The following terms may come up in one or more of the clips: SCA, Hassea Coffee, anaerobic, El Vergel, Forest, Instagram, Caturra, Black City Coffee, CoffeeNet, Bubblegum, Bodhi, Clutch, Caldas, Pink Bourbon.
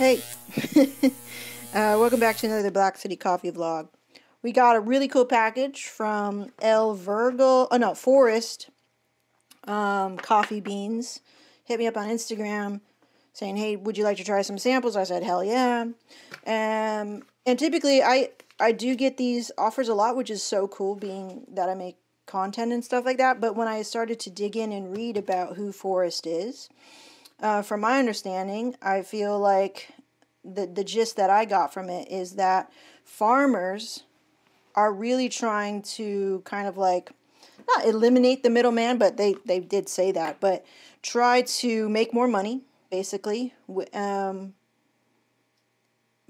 Hey, welcome back to another Black City Coffee vlog. We got a really cool package from El Vergel, oh no, Forest coffee beans. Hit me up on Instagram saying, hey, would you like to try some samples? I said, hell yeah. And typically I do get these offers a lot, which is so cool being that I make content and stuff like that. But when I started to dig in and read about who Forest is, from my understanding, I feel like the gist that I got from it is that farmers are really trying to kind of like, not eliminate the middleman, but they did say that, but try to make more money, basically,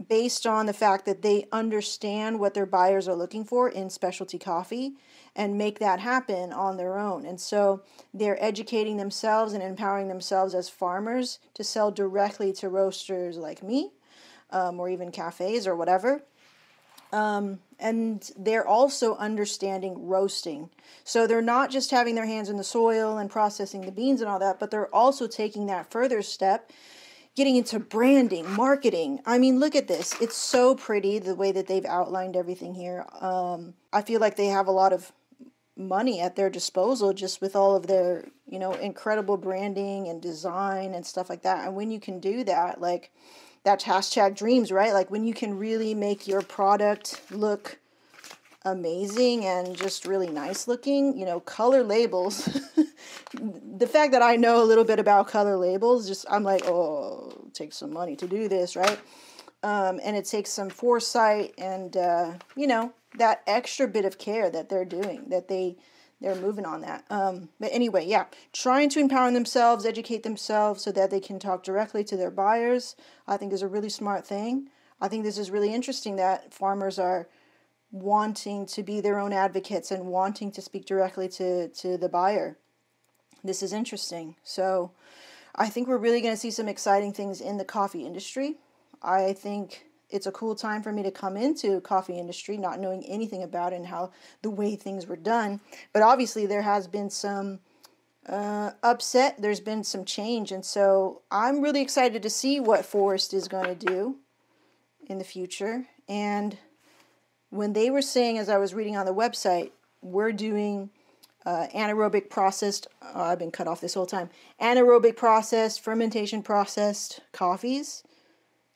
based on the fact that they understand what their buyers are looking for in specialty coffee and make that happen on their own. And so they're educating themselves and empowering themselves as farmers to sell directly to roasters like me, or even cafes or whatever. And they're also understanding roasting. So they're not just having their hands in the soil and processing the beans and all that, but they're also taking that further step, getting into branding, marketing. I mean, look at this. It's so pretty the way that they've outlined everything here. I feel like they have a lot of money at their disposal just with all of their, you know, incredible branding and design and stuff like that. And when you can do that, like, that's hashtag dreams, right? Like when you can really make your product look amazing and just really nice looking, you know, color labels. The fact that I know a little bit about color labels, just I'm like, oh, it takes some money to do this, right? And it takes some foresight and, you know, that extra bit of care that they're doing, that they're moving on that. But anyway, yeah, trying to empower themselves, educate themselves so that they can talk directly to their buyers, I think is a really smart thing. I think this is really interesting that farmers are wanting to be their own advocates and wanting to speak directly to the buyer. This is interesting. So I think we're really going to see some exciting things in the coffee industry. I think it's a cool time for me to come into coffee industry, not knowing anything about it and how the way things were done. But obviously there has been some upset. There's been some change. And so I'm really excited to see what Forest is going to do in the future. And when they were saying, as I was reading on the website, we're doing anaerobic processed, I've been cut off this whole time, anaerobic processed, fermentation processed coffees.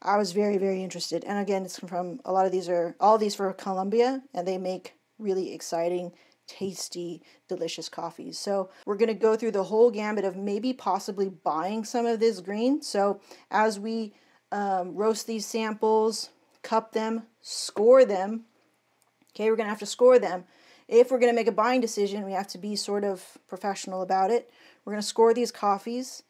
I was very, very interested. And again, it's from a lot of these are, all these for Colombia, and they make really exciting, tasty, delicious coffees. So we're going to go through the whole gambit of maybe possibly buying some of this green. So as we roast these samples, cup them, score them, okay, we're going to have to score them. If we're going to make a buying decision, we have to be sort of professional about it. We're going to score these coffees.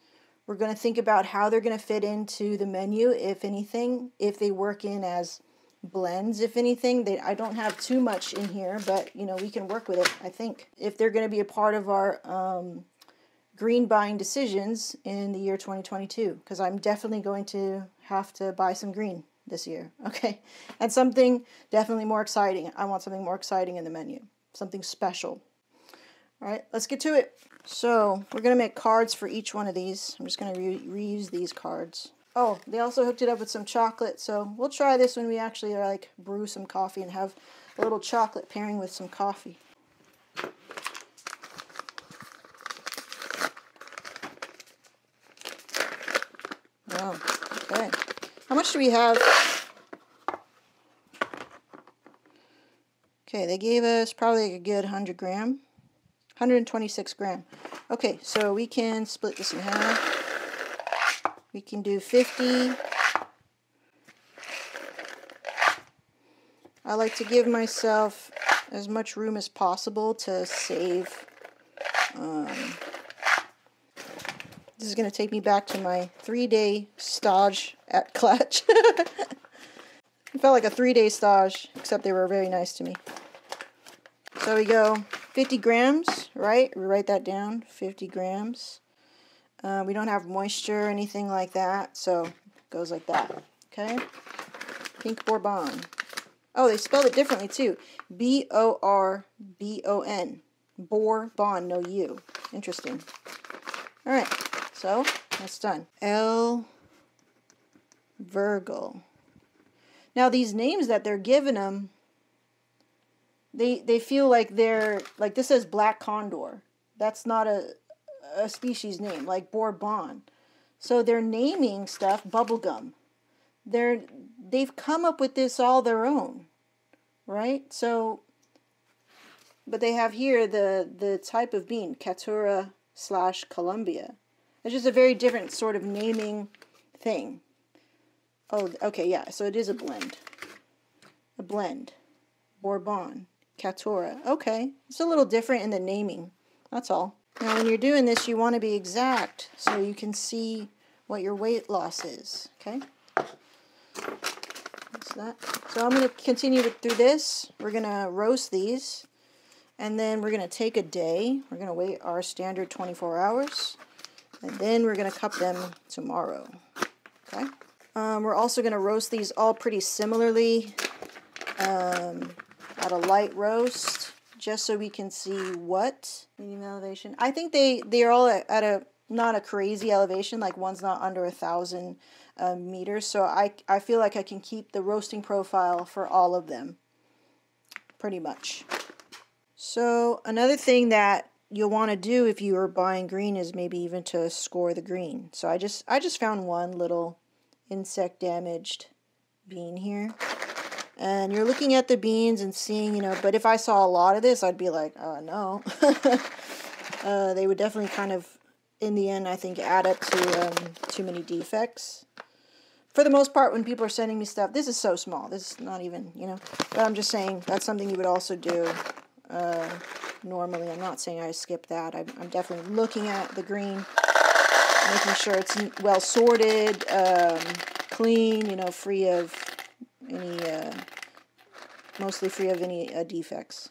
We're going to think about how they're going to fit into the menu, if anything, if they work in as blends, if anything. I don't have too much in here, but, you know, we can work with it, I think. If they're going to be a part of our green buying decisions in the year 2022, because I'm definitely going to have to buy some green this year, okay? And something definitely more exciting. I want something more exciting in the menu. Something special. All right, let's get to it. So we're going to make cards for each one of these. I'm just going to reuse these cards. Oh, they also hooked it up with some chocolate. So we'll try this when we actually like brew some coffee and have a little chocolate pairing with some coffee. Oh, okay. How much do we have? Okay, they gave us probably a good 100 gram, 126 gram. Okay, so we can split this in half. We can do 50. I like to give myself as much room as possible to save. This is going to take me back to my 3-day stage at Clutch. It felt like a 3-day stage, except they were very nice to me. So we go 50 grams, right? We write that down, 50 grams. We don't have moisture or anything like that, so it goes like that, okay? Pink Bourbon. Oh, they spelled it differently too. B-O-R-B-O-N. Bourbon, no U. Interesting. All right, so that's done. El Vergel. Now these names that they're giving them, they feel like they're, like this says black condor. That's not a species name, like Bourbon. So they're naming stuff bubblegum. They've come up with this all their own, right? So, but they have here the type of bean, Caturra / Colombia. It's just a very different sort of naming thing. Oh, okay, yeah, so it is a blend. A blend. Bourbon. Caturra. Okay, it's a little different in the naming, that's all. Now when you're doing this, you want to be exact so you can see what your weight loss is, okay? That's that. So I'm going to continue through this. We're going to roast these, and then we're going to take a day. We're going to wait our standard 24 hours, and then we're going to cup them tomorrow, okay? We're also going to roast these all pretty similarly at a light roast, just so we can see what minimum elevation. I think they're all at a not a crazy elevation, like one's not under 1,000 meters. So I feel like I can keep the roasting profile for all of them, pretty much. So another thing that you'll want to do if you are buying green is maybe even to score the green. So I just found one little insect damaged bean here, and you're looking at the beans and seeing, you know, but if I saw a lot of this, I'd be like, oh no. They would definitely kind of, in the end, I think, add up to too many defects. For the most part, when people are sending me stuff, this is so small, this is not even, you know, but I'm just saying that's something you would also do normally. I'm not saying I skip that. I'm definitely looking at the green, making sure it's well sorted, clean, you know, free of any, mostly free of any defects.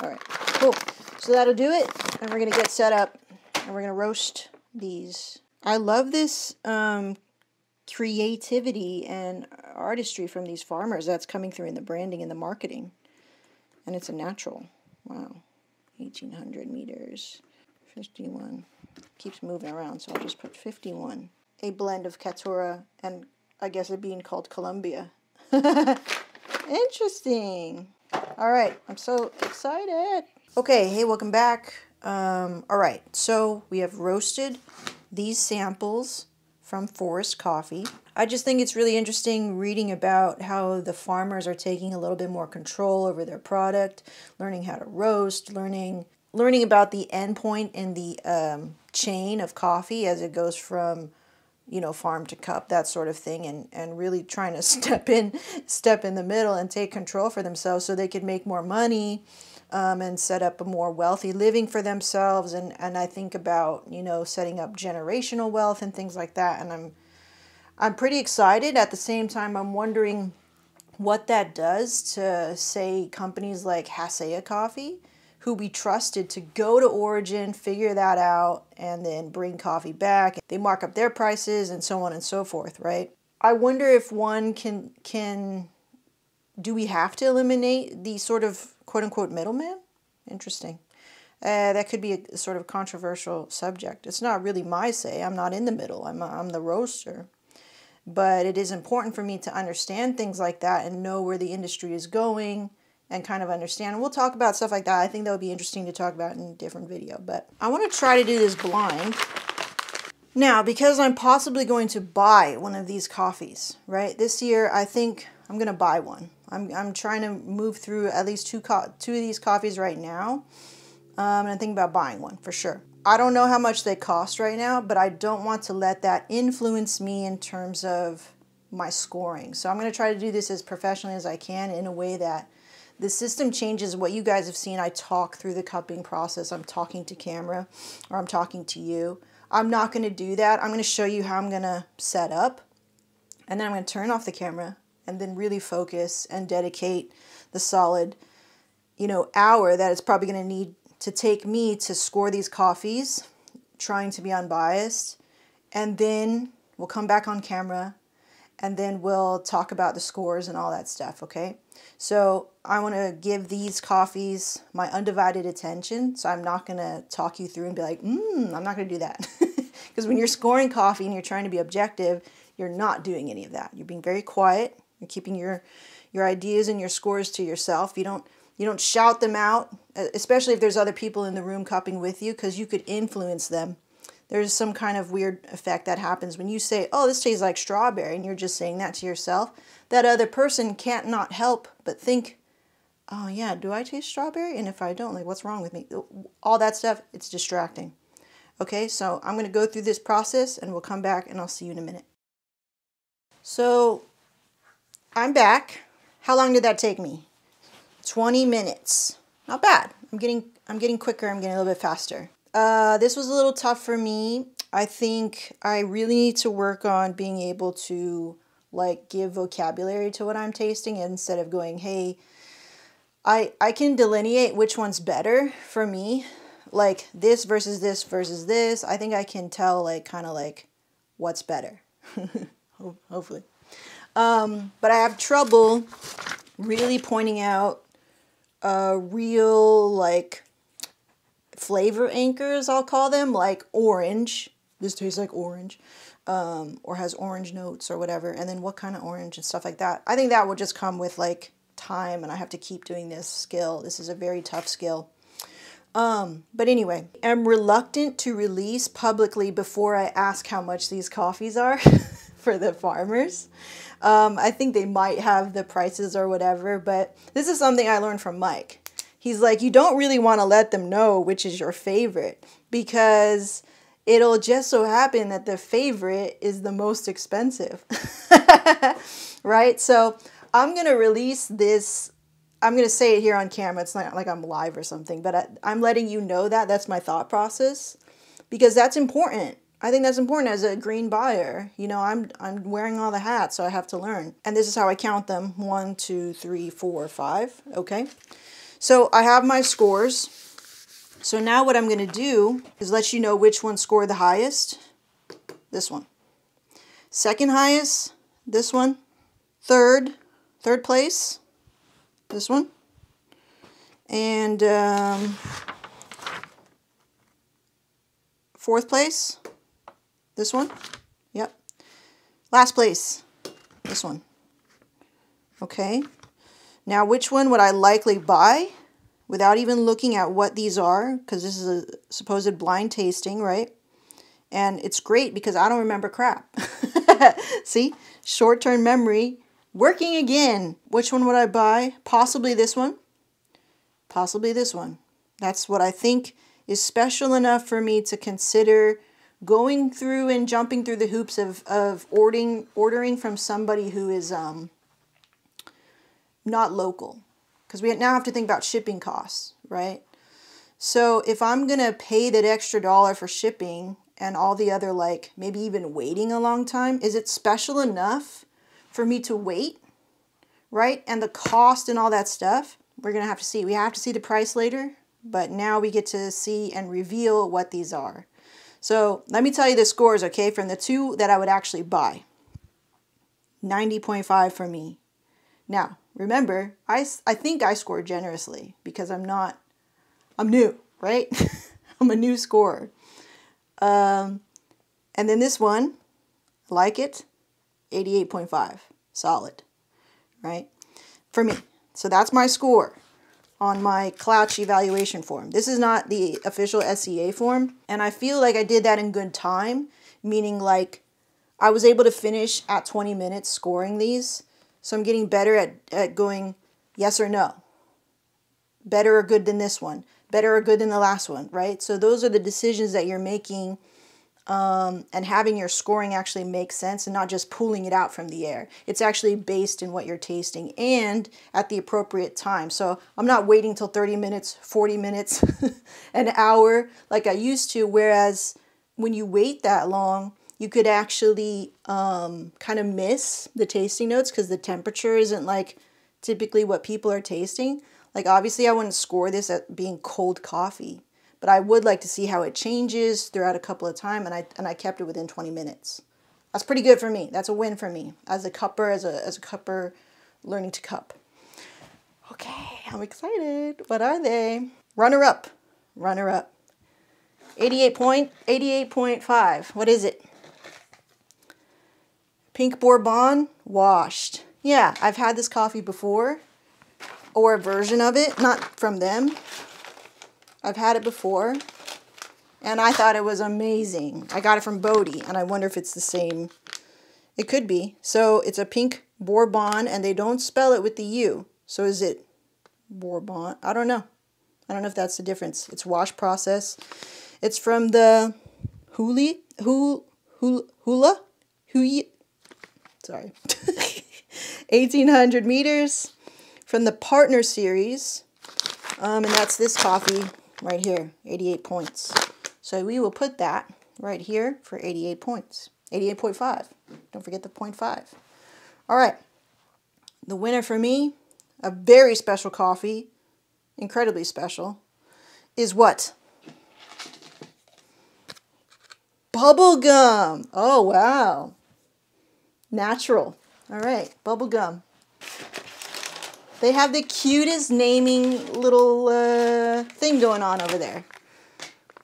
All right, cool. So that'll do it, and we're going to get set up, and we're going to roast these. I love this creativity and artistry from these farmers that's coming through in the branding and the marketing, and it's a natural. Wow, 1,800 meters, 51. Keeps moving around, so I'll just put 51. A blend of Caturra and I guess a bean called Colombia. Interesting. All right, I'm so excited. Okay, hey, welcome back. All right, so we have roasted these samples from Forest Coffee. I just think it's really interesting reading about how the farmers are taking a little bit more control over their product, learning how to roast, learning about the endpoint in the chain of coffee as it goes from, you know, farm to cup, that sort of thing, and really trying to step in the middle and take control for themselves so they could make more money and set up a more wealthy living for themselves. And I think about, you know, setting up generational wealth and things like that. And I'm pretty excited. At the same time, I'm wondering what that does to, say, companies like Hassea Coffee, who we trusted to go to origin, figure that out, and then bring coffee back. They mark up their prices and so on and so forth, right? I wonder if one can do we have to eliminate the sort of quote-unquote middleman? Interesting. That could be a sort of controversial subject. It's not really my say. I'm not in the middle. I'm the roaster. But it is important for me to understand things like that and know where the industry is going, and kind of understand. And we'll talk about stuff like that. I think that would be interesting to talk about in a different video, but I want to try to do this blind. Now, because I'm possibly going to buy one of these coffees, right? This year, I think I'm going to buy one. I'm trying to move through at least two of these coffees right now, and I'm thinking about buying one for sure. I don't know how much they cost right now, but I don't want to let that influence me in terms of my scoring. So I'm going to try to do this as professionally as I can in a way that the system changes what you guys have seen. I talk through the cupping process. I'm talking to camera, or I'm talking to you. I'm not going to do that. I'm going to show you how I'm going to set up, and then I'm going to turn off the camera and then really focus and dedicate the solid, you know, hour that it's probably going to need to take me to score these coffees, trying to be unbiased. And then we'll come back on camera, and then we'll talk about the scores and all that stuff, okay? So I want to give these coffees my undivided attention, so I'm not going to talk you through and be like, I'm not going to do that. Because when you're scoring coffee and you're trying to be objective, You're not doing any of that. You're being very quiet. You're keeping your ideas and your scores to yourself. You don't shout them out, especially if there's other people in the room copying with you, because you could influence them. There's some kind of weird effect that happens when you say, oh, this tastes like strawberry, and you're just saying that to yourself. That other person can't not help but think, oh yeah, do I taste strawberry? And if I don't, like, what's wrong with me? All that stuff, it's distracting. Okay, so I'm going to go through this process and we'll come back and I'll see you in a minute. So I'm back. How long did that take me? 20 minutes. Not bad. I'm getting quicker. I'm getting a little bit faster. This was a little tough for me. I think I really need to work on being able to like give vocabulary to what I'm tasting instead of going, hey, I can delineate which one's better for me. Like this versus this versus this. I think I can tell like kind of like what's better. Hopefully. But I have trouble really pointing out real like flavor anchors, I'll call them, like orange. This tastes like orange or has orange notes or whatever. And then what kind of orange and stuff like that. I think that will just come with like time and I have to keep doing this skill. This is a very tough skill. But anyway, I'm reluctant to release publicly before I ask how much these coffees are for the farmers. I think they might have the prices or whatever, but this is something I learned from Mike. He's like, you don't really want to let them know which is your favorite because it'll just so happen that the favorite is the most expensive, right? So I'm going to release this. I'm going to say it here on camera. It's not like I'm live or something, but I'm letting you know that that's my thought process because that's important. I think that's important as a green buyer. You know, I'm wearing all the hats, so I have to learn. And this is how I count them. 1, 2, 3, 4, 5. Okay. So I have my scores. So now what I'm going to do is let you know which one scored the highest. This one. Second highest. This one. Third place. This one, and fourth place, this one, yep, last place, this one. Okay, now which one would I likely buy without even looking at what these are, because this is a supposed blind tasting, right? And it's great because I don't remember crap. See, short-term memory. Working again, which one would I buy? Possibly this one. Possibly this one. That's what I think is special enough for me to consider going through and jumping through the hoops of ordering from somebody who is not local. Because we now have to think about shipping costs, right? So if I'm going to pay that extra dollar for shipping and all the other, like, maybe even waiting a long time, is it special enough for me to wait, right? And the cost and all that stuff, we're gonna have to see. We have to see the price later, but now we get to see and reveal what these are. So let me tell you the scores, okay, from the two that I would actually buy. 90.5 for me. Now, remember, I think I scored generously because I'm new, right? I'm a new scorer. And then this one, I like it. 88.5, solid, right? For me. So that's my score on my Clutch evaluation form. This is not the official SCA form. And I feel like I did that in good time, meaning like I was able to finish at 20 minutes scoring these. So I'm getting better at going yes or no. Better or good than this one. Better or good than the last one, right? So those are the decisions that you're making. And having your scoring actually make sense and not just pulling it out from the air. It's actually based in what you're tasting and at the appropriate time. So I'm not waiting till 30 minutes, 40 minutes, an hour like I used to. Whereas when you wait that long, you could actually kind of miss the tasting notes because the temperature isn't like typically what people are tasting. Like obviously I wouldn't score this at being cold coffee. But I would like to see how it changes throughout a couple of time, and I kept it within 20 minutes. That's pretty good for me. That's a win for me as a cupper, as a cupper learning to cup. Okay, I'm excited. What are they? Runner-up. Runner-up. 88.5. What is it? Pink Bourbon, washed. Yeah, I've had this coffee before, or a version of it, not from them. I've had it before, and I thought it was amazing. I got it from Bodhi, and I wonder if it's the same. It could be. So it's a Pink Bourbon, and they don't spell it with the U. So is it Bourbon? I don't know. I don't know if that's the difference. It's wash process. It's from the Hula, 1,800 meters from the Partner Series. And that's this coffee right here, 88 points. So we will put that right here for 88 points. 88.5. Don't forget the 0.5. All right. The winner for me, a very special coffee, incredibly special, is what? Bubblegum. Oh, wow. Natural. All right. Bubblegum. They have the cutest naming little thing going on over there.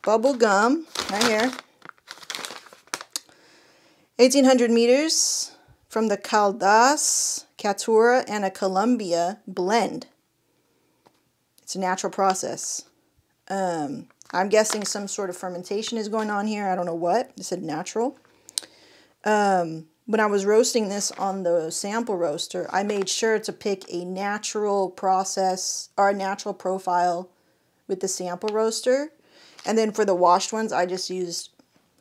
Bubblegum, right here. 1,800 meters from the Caldas, Caturra, and a Colombia blend. It's a natural process. I'm guessing some sort of fermentation is going on here. I don't know what. It said natural. When I was roasting this on the sample roaster, I made sure to pick a natural process or a natural profile with the sample roaster. And then for the washed ones, I just used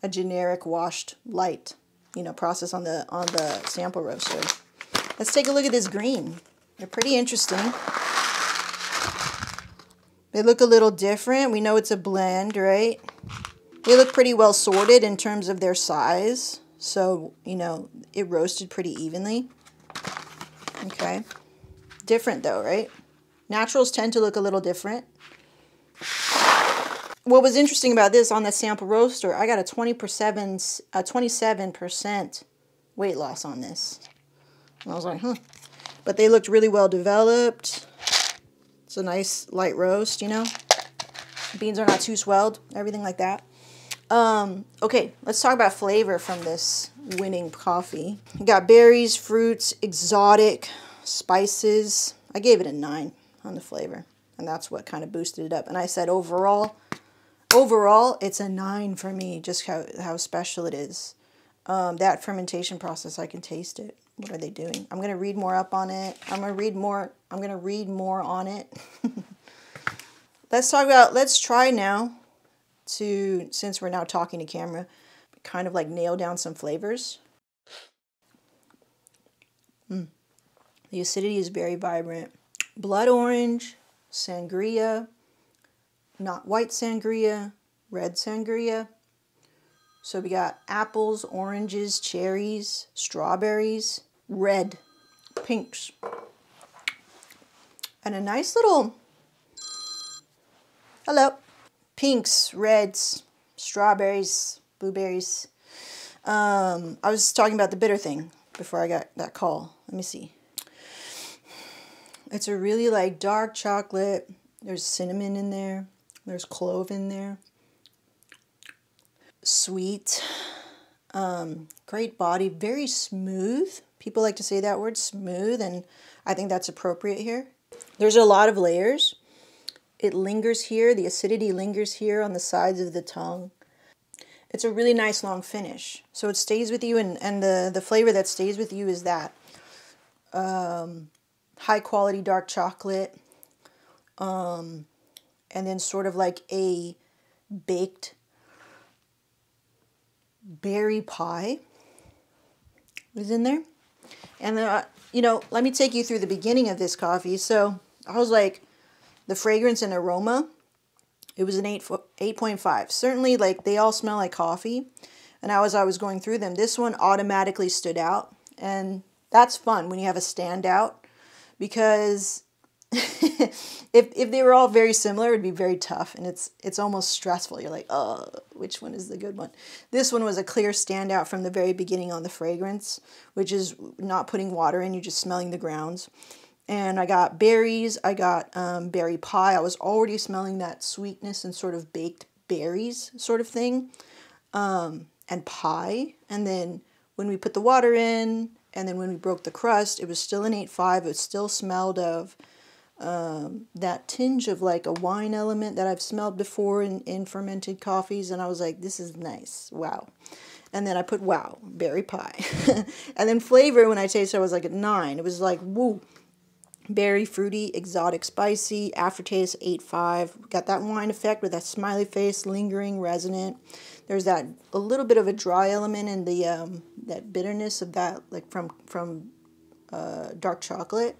a generic washed light, you know, process on the sample roaster. Let's take a look at this green. They're pretty interesting. They look a little different. We know it's a blend, right? They look pretty well sorted in terms of their size. So, you know, it roasted pretty evenly. Okay. Different though, right? Naturals tend to look a little different. What was interesting about this on the sample roaster, I got a 27% weight loss on this. And I was like, huh. But they looked really well developed. It's a nice light roast, you know. Beans are not too swelled, everything like that. Okay, let's talk about flavor from this winning coffee. You got berries, fruits, exotic, spices. I gave it a 9 on the flavor, and that's what kind of boosted it up. And I said overall, it's a 9 for me, just how special it is. That fermentation process, I can taste it. What are they doing? I'm going to read more up on it. I'm going to read more on it. Let's try now to, since we're now talking to camera, kind of like nail down some flavors. The acidity is very vibrant. Blood orange, sangria, not white sangria, red sangria. So we got apples, oranges, cherries, strawberries, red, pinks, and a nice little, hello, pinks, reds, strawberries, blueberries. I was talking about the bitter thing before I got that call. Let me see. It's a really like dark chocolate. There's cinnamon in there. There's clove in there. Sweet, great body, very smooth. People like to say that word, smooth, and I think that's appropriate here. There's a lot of layers. It lingers here. The acidity lingers here on the sides of the tongue. It's a really nice long finish. So it stays with you, and the flavor that stays with you is that high quality dark chocolate, and then sort of like a baked berry pie is in there. And then, you know, let me take you through the beginning of this coffee. So I was like, the fragrance and aroma, it was an 8.5. Certainly, like, they all smell like coffee. And as I was going through them, this one automatically stood out. And that's fun when you have a standout, because if they were all very similar, it'd be very tough, and it's almost stressful. You're like, oh, which one is the good one? This one was a clear standout from the very beginning on the fragrance, which is not putting water in, you're just smelling the grounds. And I got berries, I got berry pie. I was already smelling that sweetness and sort of baked berries sort of thing, and pie. And then when we put the water in, and then when we broke the crust, it was still an 8.5. It still smelled of that tinge of like a wine element that I've smelled before in fermented coffees. And I was like, this is nice. Wow. And then I put, wow, berry pie. And then flavor, when I tasted, I was like at 9. It was like, woo, berry, fruity, exotic, spicy, aftertaste, 8.5. Got that wine effect with that smiley face, lingering, resonant. There's that a little bit of a dry element in the that bitterness of that, like from dark chocolate.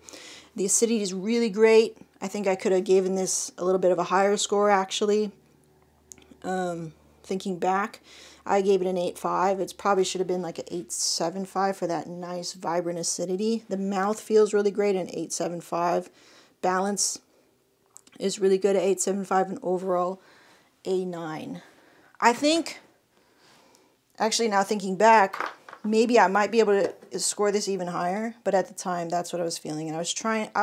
The acidity is really great. I think I could have given this a little bit of a higher score actually. Thinking back, I gave it an 8.5. It probably should have been like an 8.75 for that nice vibrant acidity. The mouth feels really great, an 8.75. Balance is really good at 8.75, and overall a 9. I think, actually now thinking back, maybe I might be able to score this even higher, but at the time, that's what I was feeling. And I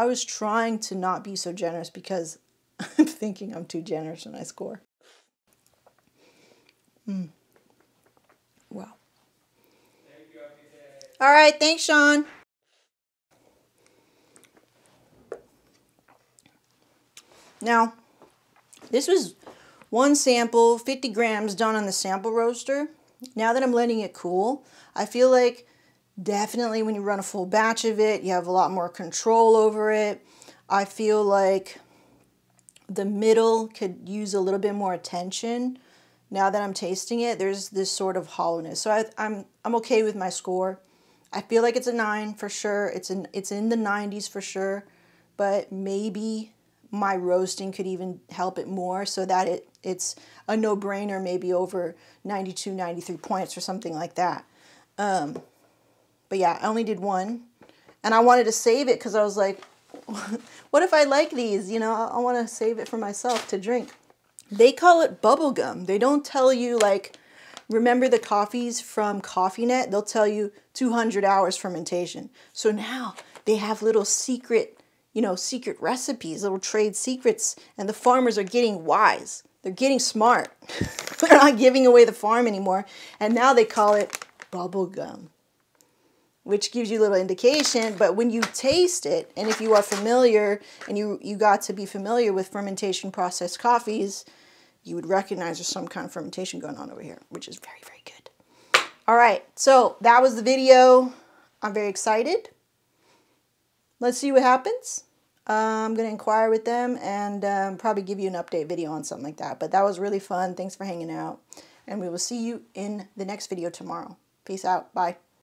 was trying to not be so generous, because I'm thinking I'm too generous when I score. Wow. All right, thanks, Sean. Now, this was one sample, 50 grams done on the sample roaster. Now that I'm letting it cool, I feel like definitely when you run a full batch of it, you have a lot more control over it. I feel like the middle could use a little bit more attention. Now that I'm tasting it, there's this sort of hollowness. So I'm okay with my score. I feel like it's a 9 for sure. It's in the 90s for sure, but maybe my roasting could even help it more, so that it's a no-brainer, maybe over 92, 93 points or something like that. But yeah, I only did one, and I wanted to save it because I was like, what if I like these? You know, I want to save it for myself to drink. They call it bubblegum. They don't tell you, like, remember the coffees from CoffeeNet? They'll tell you 200 hours fermentation. So now they have little secret, you know, secret recipes, little trade secrets, and the farmers are getting wise. They're getting smart. They're not giving away the farm anymore. And now they call it bubblegum, which gives you a little indication. But when you taste it, and if you are familiar, and you got to be familiar with fermentation processed coffees, you would recognize there's some kind of fermentation going on over here, which is very, very good. All right, so that was the video. I'm very excited. Let's see what happens. I'm going to inquire with them and probably give you an update video on something like that. But that was really fun. Thanks for hanging out. And we will see you in the next video tomorrow. Peace out. Bye.